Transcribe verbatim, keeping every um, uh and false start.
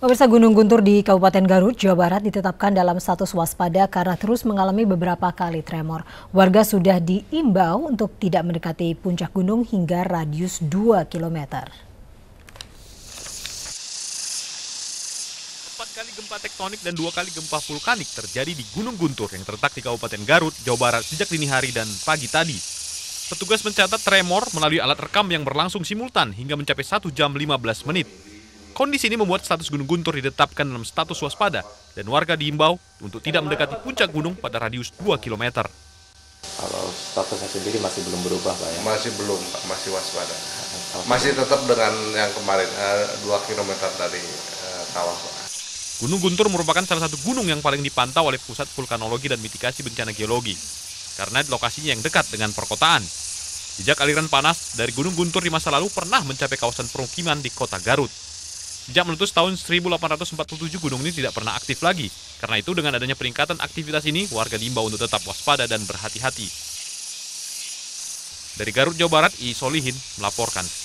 Pemirsa, Gunung Guntur di Kabupaten Garut, Jawa Barat ditetapkan dalam status waspada karena terus mengalami beberapa kali tremor. Warga sudah diimbau untuk tidak mendekati puncak gunung hingga radius dua kilometer. Empat kali gempa tektonik dan dua kali gempa vulkanik terjadi di Gunung Guntur yang terletak di Kabupaten Garut, Jawa Barat sejak dini hari dan pagi tadi. Petugas mencatat tremor melalui alat rekam yang berlangsung simultan hingga mencapai satu jam lima belas menit. Kondisi ini membuat status Gunung Guntur ditetapkan dalam status waspada dan warga diimbau untuk tidak mendekati puncak gunung pada radius dua kilometer. Kalau statusnya sendiri masih belum berubah, Pak, ya? Masih belum, Pak. Masih waspada. Masih tetap dengan yang kemarin, dua kilometer dari kawah, Pak. Gunung Guntur merupakan salah satu gunung yang paling dipantau oleh Pusat Vulkanologi dan Mitigasi Bencana Geologi karena lokasinya yang dekat dengan perkotaan. Jejak aliran panas dari Gunung Guntur di masa lalu pernah mencapai kawasan permukiman di kota Garut. Sejak meletus tahun seribu delapan ratus empat puluh tujuh, gunung ini tidak pernah aktif lagi. Karena itu, dengan adanya peningkatan aktivitas ini, warga diimbau untuk tetap waspada dan berhati-hati. Dari Garut, Jawa Barat, I. Solihin melaporkan.